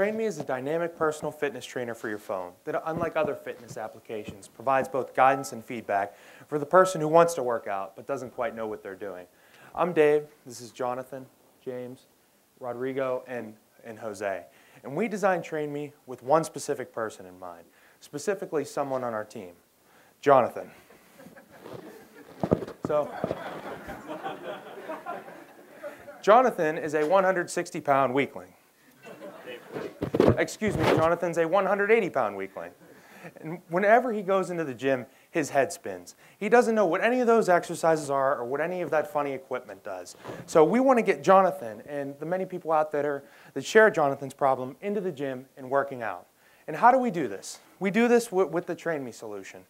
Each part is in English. TrainMe is a dynamic personal fitness trainer for your phone that, unlike other fitness applications, provides both guidance and feedback for the person who wants to work out but doesn't quite know what they're doing. I'm Dave, this is Jonathan, James, Rodrigo, and Jose. And we designed TrainMe with one specific person in mind, specifically someone on our team, Jonathan. So, Jonathan is a 160-pound weakling. Excuse me, Jonathan's a 180-pound weakling. And whenever he goes into the gym, his head spins. He doesn't know what any of those exercises are or what any of that funny equipment does. So we want to get Jonathan and the many people out there that share Jonathan's problem into the gym and working out. And how do we do this? We do this with the TrainMe solution.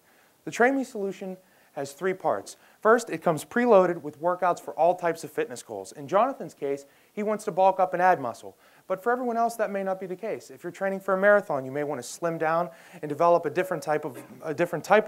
The TrainMe solution has three parts. First, it comes preloaded with workouts for all types of fitness goals. In Jonathan's case, he wants to bulk up and add muscle. But for everyone else, that may not be the case. If you're training for a marathon, you may want to slim down and develop a different type of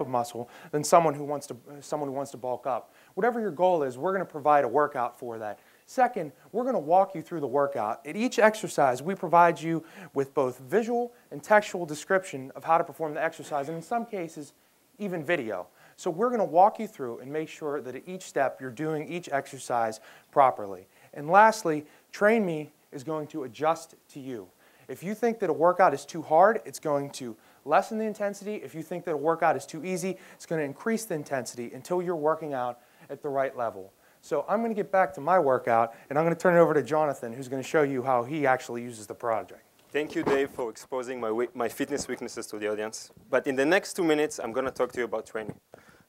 muscle than someone who wants to bulk up. Whatever your goal is, we're going to provide a workout for that. Second, we're going to walk you through the workout. At each exercise, we provide you with both visual and textual description of how to perform the exercise, and in some cases, even video. So we're going to walk you through and make sure that at each step, you're doing each exercise properly. And lastly, TrainMe is going to adjust to you. If you think that a workout is too hard, it's going to lessen the intensity. If you think that a workout is too easy, it's going to increase the intensity until you're working out at the right level. So I'm going to get back to my workout, and I'm going to turn it over to Jonathan, who's going to show you how he actually uses the project. Thank you, Dave, for exposing my fitness weaknesses to the audience. But in the next 2 minutes, I'm going to talk to you about TrainMe.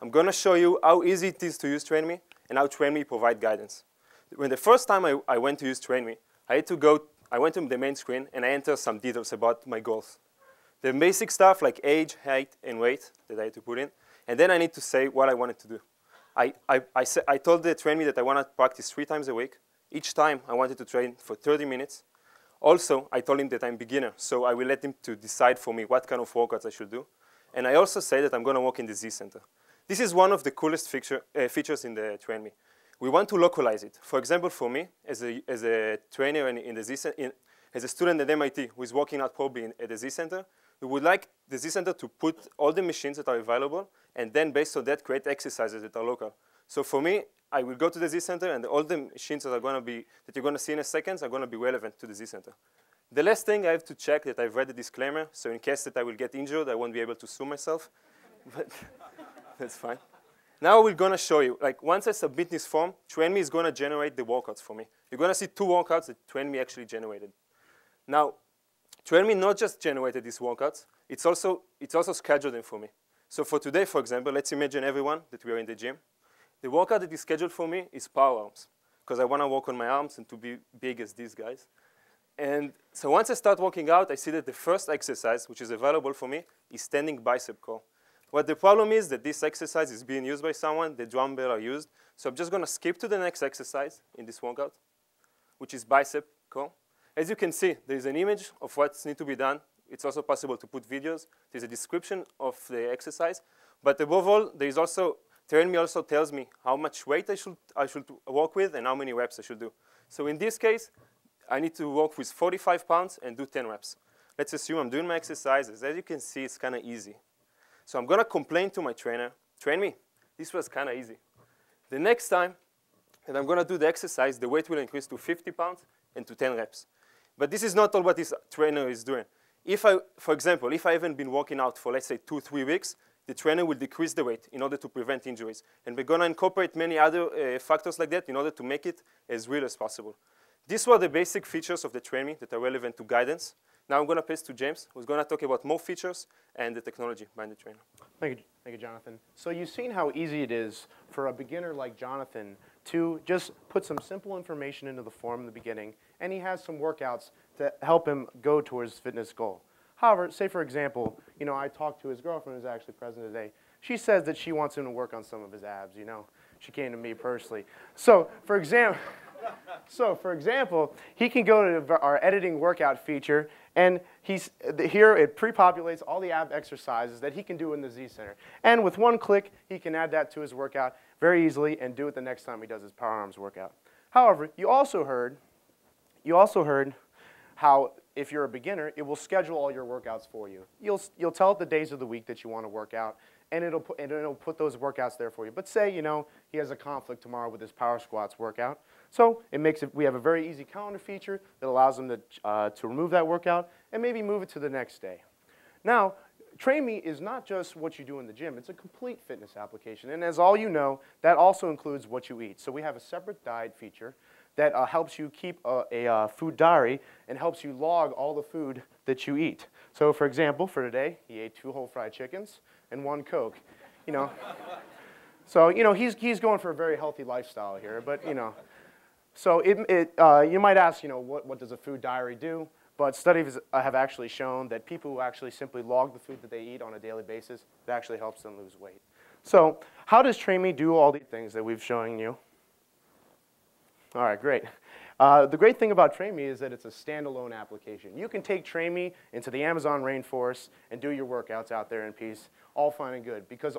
I'm going to show you how easy it is to use TrainMe and how TrainMe provides guidance. When the first time I went to use TrainMe, I went to the main screen and I entered some details about my goals. The basic stuff like age, height, and weight that I had to put in. And then I need to say what I wanted to do. I told the TrainMe that I wanted to practice 3 times a week. Each time I wanted to train for 30 minutes. Also, I told him that I'm a beginner, so I will let him to decide for me what kind of workouts I should do. And I also say that I'm going to work in the Z Center. This is one of the coolest features in the TrainMe. We want to localize it. For example, for me, as a trainer in the as a student at MIT who is working out probably at the Z Center, we would like the Z Center to put all the machines that are available and then based on that create exercises that are local. So for me, I will go to the Z Center and all the machines that you're going to see in a second are going to be relevant to the Z Center. The last thing I have to check that I've read the disclaimer, so in case that I will get injured, I won't be able to sue myself. But that's fine. Now we're going to show you, like once I submit this form, TrainMe is going to generate the workouts for me. You're going to see 2 workouts that TrainMe actually generated. Now, TrainMe not just generated these workouts, it's also scheduled them for me. So for today, for example, let's imagine everyone that we are in the gym. The workout that is scheduled for me is power arms, because I want to work on my arms and to be big as these guys. And so once I start working out, I see that the first exercise, which is available for me, is standing bicep curl. What the problem is that this exercise is being used by someone, the dumbbell are used. So I'm just going to skip to the next exercise in this workout, which is bicep curl. As you can see, there is an image of what needs to be done. It's also possible to put videos. There's a description of the exercise. But above all, there is also, TrainMe also tells me how much weight I should work with and how many reps I should do. So in this case, I need to work with 45 pounds and do 10 reps. Let's assume I'm doing my exercises. As you can see, it's kind of easy. So I'm going to complain to my trainer, TrainMe, this was kind of easy. The next time that I'm going to do the exercise, the weight will increase to 50 pounds and to 10 reps. But this is not all what this trainer is doing. For example, if I haven't been working out for, let's say, 2 or 3 weeks, the trainer will decrease the weight in order to prevent injuries. And we're going to incorporate many other factors like that in order to make it as real as possible. These were the basic features of the TrainMe that are relevant to guidance. Now I'm going to pass to James, who's going to talk about more features and the technology behind the trainer. Thank you, Jonathan. So you've seen how easy it is for a beginner like Jonathan to just put some simple information into the form in the beginning, and he has some workouts to help him go towards his fitness goal. However, say for example, you know, I talked to his girlfriend who's actually present today. She says that she wants him to work on some of his abs, you know. She came to me personally. So for example, he can go to our editing workout feature, and here it pre-populates all the ab exercises that he can do in the Z Center. And with one click, he can add that to his workout very easily and do it the next time he does his power arms workout. However, you also heard how If you're a beginner, it will schedule all your workouts for you. You'll tell it the days of the week that you want to work out, and it'll put those workouts there for you. But say, you know, he has a conflict tomorrow with his power squats workout. So it makes it, we have a very easy calendar feature that allows him to remove that workout and maybe move it to the next day. Now, TrainMe is not just what you do in the gym. It's a complete fitness application. And as all you know, that also includes what you eat. So we have a separate diet feature that helps you keep a food diary and helps you log all the food that you eat. So for example, for today, he ate 2 whole fried chickens and 1 Coke. You know, so you know he's going for a very healthy lifestyle here. But you know, so you might ask, you know, what does a food diary do? But studies have actually shown that people who actually simply log the food that they eat on a daily basis, it actually helps them lose weight. So how does TrainMe do all the things that we've shown you? All right, great. The great thing about TrainMe is that it's a standalone application. You can take TrainMe into the Amazon rainforest and do your workouts out there in peace, all fine and good, because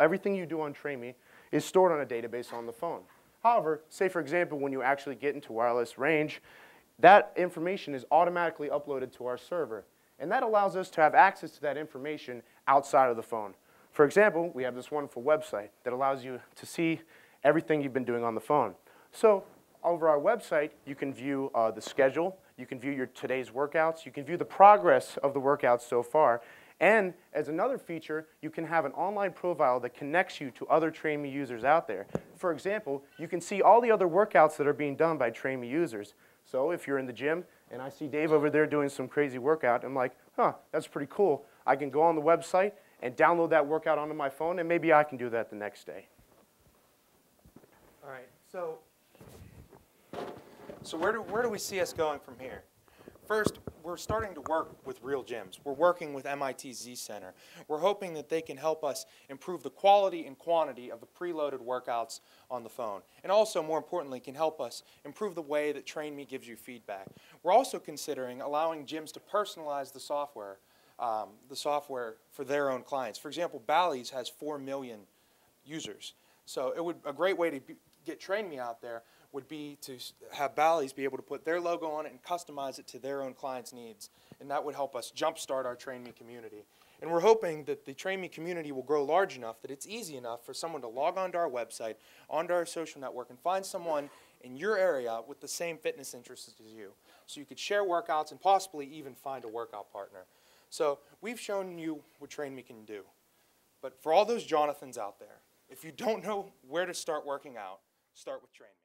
everything you do on TrainMe is stored on a database on the phone. However, say for example, when you actually get into wireless range, that information is automatically uploaded to our server, and that allows us to have access to that information outside of the phone. For example, we have this wonderful website that allows you to see everything you've been doing on the phone. So over our website, you can view the schedule, you can view your today's workouts, you can view the progress of the workouts so far, and as another feature, you can have an online profile that connects you to other TrainMe users out there. For example, you can see all the other workouts that are being done by TrainMe users. So if you're in the gym and I see Dave over there doing some crazy workout, I'm like, huh, that's pretty cool. I can go on the website and download that workout onto my phone, and maybe I can do that the next day. All right. So where do we see us going from here? First, we're starting to work with real gyms. We're working with MIT Z Center. We're hoping that they can help us improve the quality and quantity of the preloaded workouts on the phone. And also, more importantly, can help us improve the way that TrainMe gives you feedback. We're also considering allowing gyms to personalize the software for their own clients. For example, Bally's has 4 million users. So it would a great way to get TrainMe out there would be to have Bally's be able to put their logo on it and customize it to their own clients' needs. And that would help us jumpstart our TrainMe community. And we're hoping that the TrainMe community will grow large enough that it's easy enough for someone to log onto our website, onto our social network, and find someone in your area with the same fitness interests as you. So you could share workouts and possibly even find a workout partner. So we've shown you what TrainMe can do. But for all those Jonathans out there, if you don't know where to start working out, start with TrainMe.